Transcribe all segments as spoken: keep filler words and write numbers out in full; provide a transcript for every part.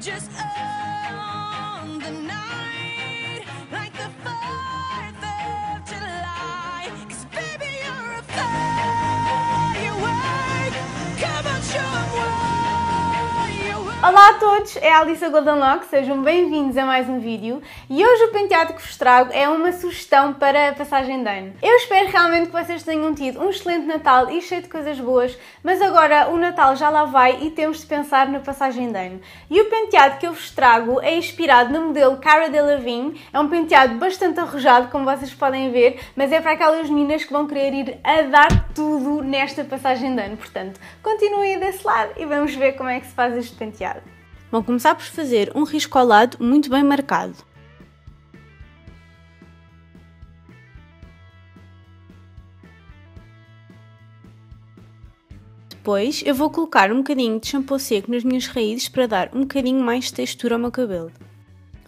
just on the night, like the fourth of July. Cause baby, you're a firework. Come on, show 'em what you work. Olá a todos, é a Alissa Goldenlock, sejam bem-vindos a mais um vídeo. E hoje o penteado que vos trago é uma sugestão para a passagem de ano. Eu espero realmente que vocês tenham tido um excelente Natal e cheio de coisas boas, mas agora o Natal já lá vai e temos de pensar na passagem de ano. E o penteado que eu vos trago é inspirado no modelo Cara Delevingne, é um penteado bastante arrojado, como vocês podem ver, mas é para aquelas meninas que vão querer ir a dar tudo nesta passagem de ano. Portanto, continuem desse lado e vamos ver como é que se faz este penteado. Vão começar por fazer um risco ao lado muito bem marcado. Depois eu vou colocar um bocadinho de shampoo seco nas minhas raízes para dar um bocadinho mais de textura ao meu cabelo.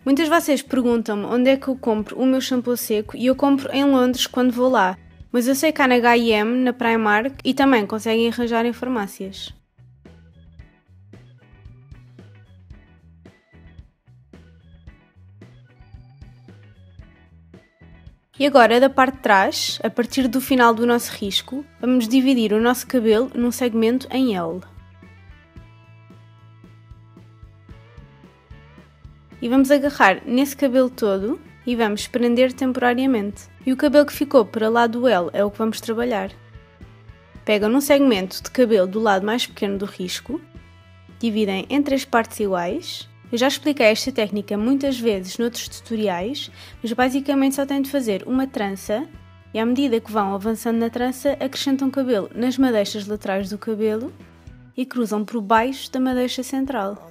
Muitas de vocês perguntam-me onde é que eu compro o meu shampoo seco e eu compro em Londres quando vou lá, mas eu sei que há na H e M, na Primark e também conseguem arranjar em farmácias. E agora, da parte de trás, a partir do final do nosso risco, vamos dividir o nosso cabelo num segmento em L. E vamos agarrar nesse cabelo todo e vamos prender temporariamente. E o cabelo que ficou para lá do L é o que vamos trabalhar. Pegam num segmento de cabelo do lado mais pequeno do risco, dividem em três partes iguais. Eu já expliquei esta técnica muitas vezes noutros tutoriais, mas basicamente só têm de fazer uma trança e à medida que vão avançando na trança acrescentam cabelo nas madeixas laterais do cabelo e cruzam por baixo da madeixa central.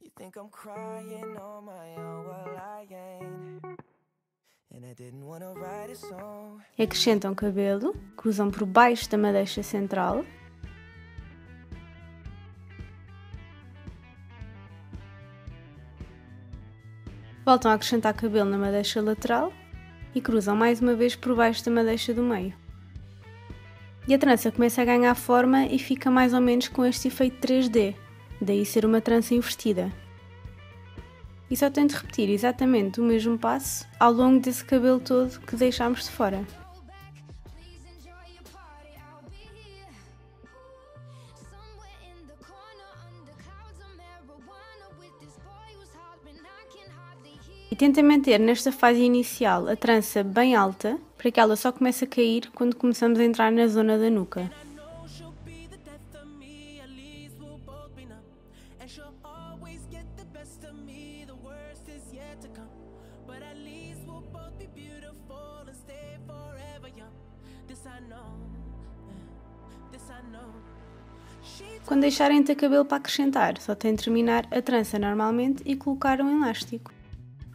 You think I'm crying on my own, well I ain't. And I didn't want to write a song. Acrescentam cabelo, cruzam por baixo da madeixa central. Voltam a acrescentar cabelo na madeixa lateral e cruzam mais uma vez por baixo da madeixa do meio. E a trança começa a ganhar forma e fica mais ou menos com este efeito três D. Daí ser uma trança invertida. E só tento repetir exatamente o mesmo passo ao longo desse cabelo todo que deixámos de fora. E tentem manter nesta fase inicial a trança bem alta, para que ela só comece a cair quando começamos a entrar na zona da nuca. Quando deixarem de ter cabelo para acrescentar, só têm de terminar a trança normalmente e colocar um elástico.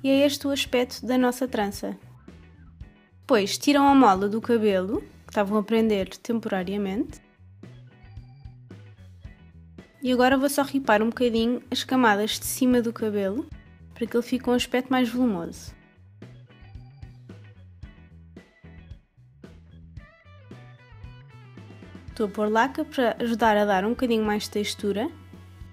E é este o aspecto da nossa trança. Depois tiram a mola do cabelo, que estavam a prender temporariamente. E agora vou só ripar um bocadinho as camadas de cima do cabelo, para que ele fique com um aspecto mais volumoso. Estou a pôr laca para ajudar a dar um bocadinho mais de textura.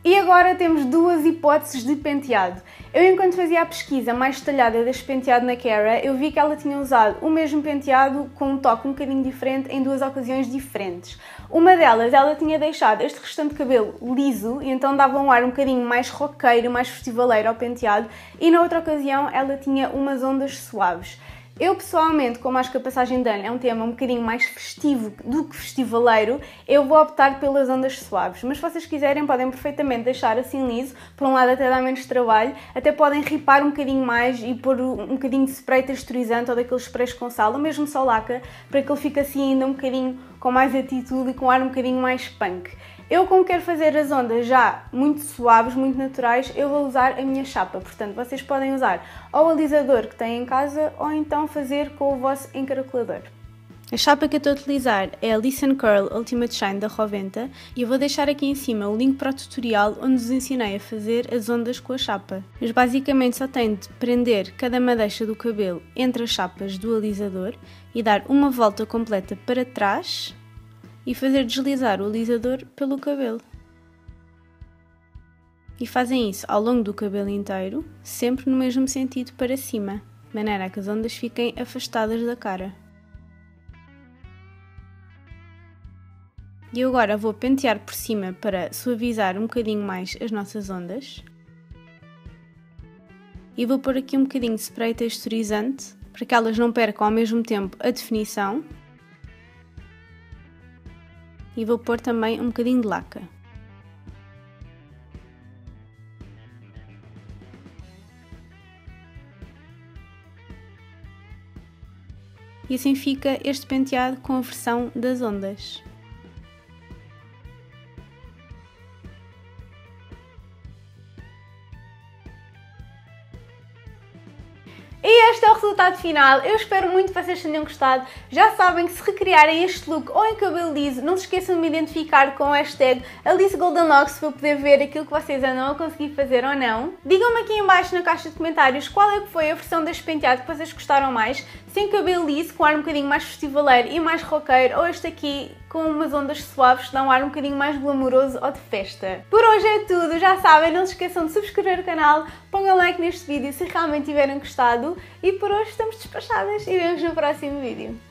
E agora temos duas hipóteses de penteado. Eu, enquanto fazia a pesquisa mais detalhada deste penteado na Cara, eu vi que ela tinha usado o mesmo penteado com um toque um bocadinho diferente em duas ocasiões diferentes. Uma delas, ela tinha deixado este restante de cabelo liso e então dava um ar um bocadinho mais roqueiro, mais festivaleiro ao penteado, e na outra ocasião ela tinha umas ondas suaves. Eu pessoalmente, como acho que a passagem de ano é um tema um bocadinho mais festivo do que festivaleiro, eu vou optar pelas ondas suaves, mas se vocês quiserem podem perfeitamente deixar assim liso, por um lado até dá menos trabalho, até podem ripar um bocadinho mais e pôr um bocadinho de spray texturizante ou daqueles sprays com sal, ou mesmo só laca, para que ele fique assim ainda um bocadinho com mais atitude e com um ar um bocadinho mais punk. Eu, como quero fazer as ondas já muito suaves, muito naturais, eu vou usar a minha chapa, portanto vocês podem usar ou o alisador que têm em casa ou então fazer com o vosso encaracolador. A chapa que eu estou a utilizar é a Lisse and Curl Ultimate Shine da Rowenta e eu vou deixar aqui em cima o link para o tutorial onde vos ensinei a fazer as ondas com a chapa. Mas basicamente só tenho de prender cada madeixa do cabelo entre as chapas do alisador e dar uma volta completa para trás e fazer deslizar o alisador pelo cabelo. E fazem isso ao longo do cabelo inteiro, sempre no mesmo sentido para cima, de maneira a que as ondas fiquem afastadas da cara. E agora vou pentear por cima para suavizar um bocadinho mais as nossas ondas. E vou pôr aqui um bocadinho de spray texturizante, para que elas não percam ao mesmo tempo a definição. E vou pôr também um bocadinho de laca. E assim fica este penteado com a versão das ondas. E este é o resultado final. Eu espero muito que vocês tenham gostado. Já sabem que se recriarem este look ou em cabelo liso, não se esqueçam de me identificar com a hashtag Alissa Goldenlock para poder ver aquilo que vocês andam a conseguir fazer ou não. Digam-me aqui em baixo na caixa de comentários qual é que foi a versão deste penteado que vocês gostaram mais, sem cabelo liso, com ar um bocadinho mais festivaleiro e mais roqueiro, ou este aqui com umas ondas suaves que dão um ar um bocadinho mais glamouroso ou de festa. Por hoje é tudo, já sabem, não se esqueçam de subscrever o canal, ponham like neste vídeo se realmente tiverem gostado e por hoje estamos despachadas e vemos no próximo vídeo.